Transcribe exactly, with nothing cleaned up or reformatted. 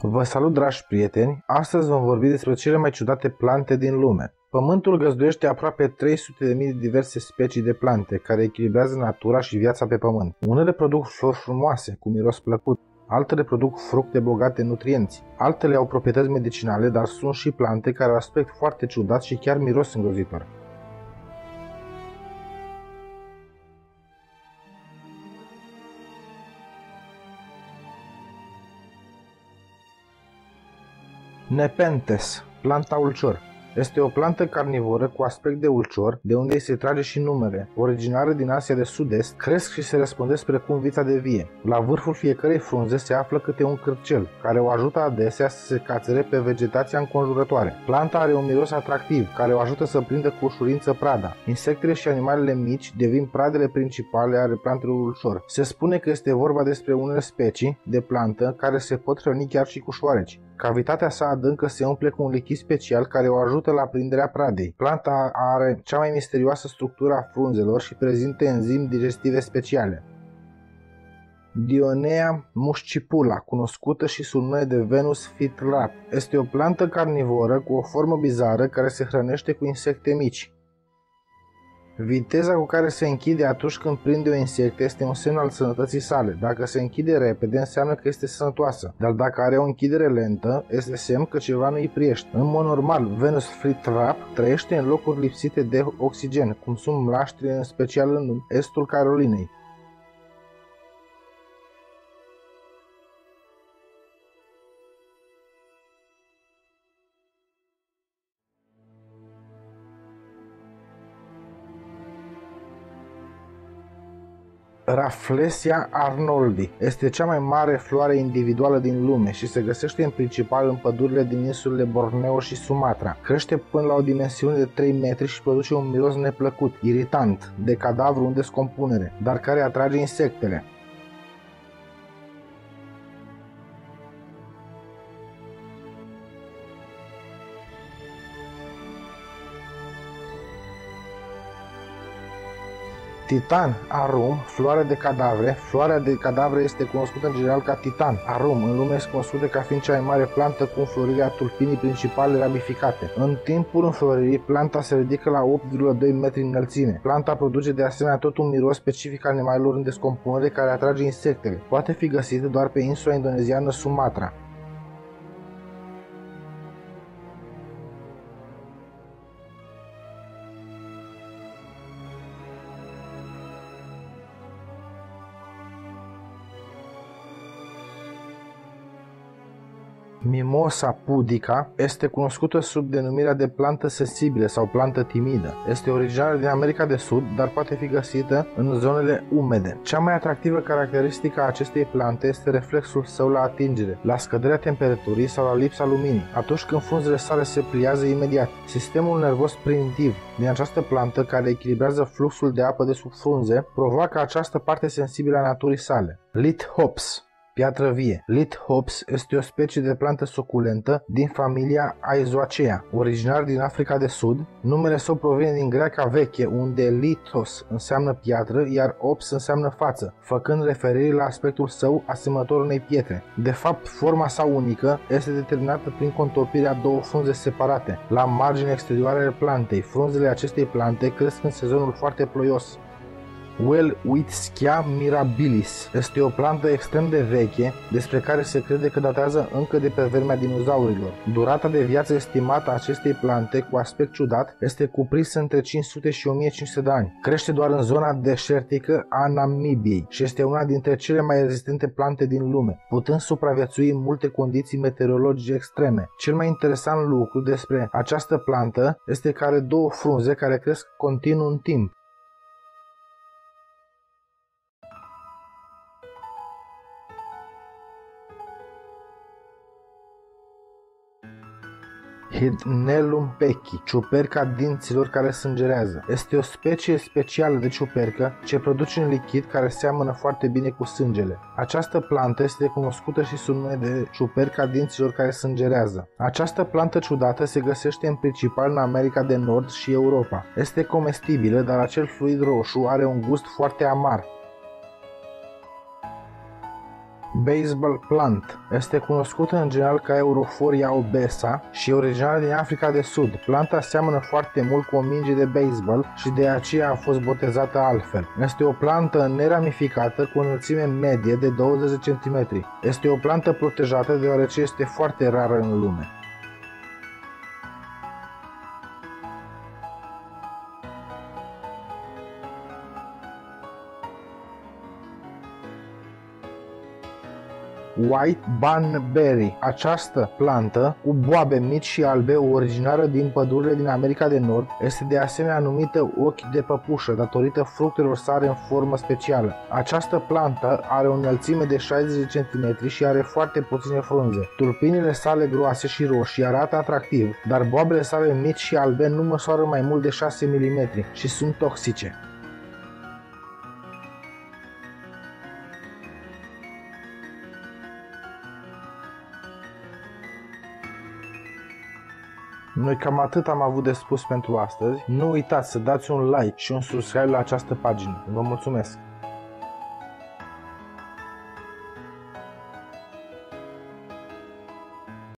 Vă salut, dragi prieteni! Astăzi vom vorbi despre cele mai ciudate plante din lume. Pământul găzduiește aproape trei sute de mii de diverse specii de plante, care echilibrează natura și viața pe pământ. Unele produc flori frumoase, cu miros plăcut, altele produc fructe bogate în nutrienți, altele au proprietăți medicinale, dar sunt și plante care au aspect foarte ciudat și chiar miros îngrozitor. Nepentes, planta ulcior. Este o plantă carnivoră cu aspect de ulcior, de unde îi se trage și numele. Originară din Asia de Sud-Est, cresc și se răspândesc precum vița de vie. La vârful fiecărei frunze se află câte un cârcel, care o ajută adesea să se cațere pe vegetația înconjurătoare. Planta are un miros atractiv, care o ajută să prindă cu ușurință prada. Insectele și animalele mici devin pradele principale ale plantelor ulcior. Se spune că este vorba despre unele specii de plantă care se pot hrăni chiar și cu șoareci. Cavitatea sa adâncă se umple cu un lichid special care o ajută la prinderea pradei. Planta are cea mai misterioasă structură a frunzelor și prezintă enzimi digestive speciale. Dionaea muscipula, cunoscută și sub numele de Venus flytrap, este o plantă carnivoră cu o formă bizară care se hrănește cu insecte mici. Viteza cu care se închide atunci când prinde o insectă este un semn al sănătății sale. Dacă se închide repede, înseamnă că este sănătoasă, dar dacă are o închidere lentă, este semn că ceva nu-i priește. În mod normal, Venus flytrap trăiește în locuri lipsite de oxigen, cum sunt mlaștrile, în special în estul Carolinei. Rafflesia Arnoldi este cea mai mare floare individuală din lume și se găsește în principal în pădurile din insulele Borneo și Sumatra. Crește până la o dimensiune de trei metri și produce un miros neplăcut, iritant, de cadavru în descompunere, dar care atrage insectele. Titan Arum, floarea de cadavre. Floarea de cadavre este cunoscută în general ca Titan Arum. În lume este cunoscută ca fiind cea mai mare plantă cu înflorirea tulpinii principale ramificate. În timpul înfloririi, planta se ridică la opt virgulă doi metri înălțime. Planta produce de asemenea tot un miros specific animalelor în descompunere care atrage insectele. Poate fi găsită doar pe insula indoneziană Sumatra. Mimosa pudica este cunoscută sub denumirea de plantă sensibilă sau plantă timidă. Este originară din America de Sud, dar poate fi găsită în zonele umede. Cea mai atractivă caracteristică a acestei plante este reflexul său la atingere, la scăderea temperaturii sau la lipsa luminii. Atunci când frunzele sale se pliază imediat, sistemul nervos primitiv din această plantă, care echilibrează fluxul de apă de sub frunze, provoacă această parte sensibilă a naturii sale. Lithops, piatră vie. Lithops este o specie de plantă suculentă din familia Aizoaceae, originar din Africa de Sud. Numele său provine din greaca veche, unde lithos înseamnă piatră, iar ops înseamnă față, făcând referire la aspectul său asemănător unei pietre. De fapt, forma sa unică este determinată prin contopirea a două frunze separate la marginea exterioară ale plantei. Frunzele acestei plante cresc în sezonul foarte ploios. Welwitschia mirabilis este o plantă extrem de veche, despre care se crede că datează încă de pe vremea dinozaurilor. Durata de viață estimată a acestei plante, cu aspect ciudat, este cuprinsă între cinci sute și o mie cinci sute de ani. Crește doar în zona deșertică a Namibiei și este una dintre cele mai rezistente plante din lume, putând supraviețui în multe condiții meteorologice extreme. Cel mai interesant lucru despre această plantă este că are două frunze care cresc continuu în timp. Hydnellum peckii, ciuperca dinților care sângerează. Este o specie specială de ciupercă ce produce un lichid care seamănă foarte bine cu sângele. Această plantă este cunoscută și sub numele de ciuperca dinților care sângerează. Această plantă ciudată se găsește în principal în America de Nord și Europa. Este comestibilă, dar acel fluid roșu are un gust foarte amar. baseball plant. Este cunoscută în general ca Euphorbia obesa și e originară din Africa de Sud. Planta seamănă foarte mult cu o minge de baseball și de aceea a fost botezată altfel. Este o plantă neramificată cu o înălțime medie de douăzeci de centimetri. Este o plantă protejată deoarece este foarte rară în lume. White Bunberry. Această plantă cu boabe mici și albe, originară din pădurile din America de Nord, este de asemenea numită ochi de păpușă datorită fructelor sale în formă specială. Această plantă are o înălțime de șaizeci de centimetri și are foarte puține frunze. Tulpinile sale groase și roșii arată atractiv, dar boabele sale mici și albe nu măsoară mai mult de șase milimetri și sunt toxice. Noi cam atât am avut de spus pentru astăzi. Nu uitați să dați un like și un subscribe la această pagină. Vă mulțumesc!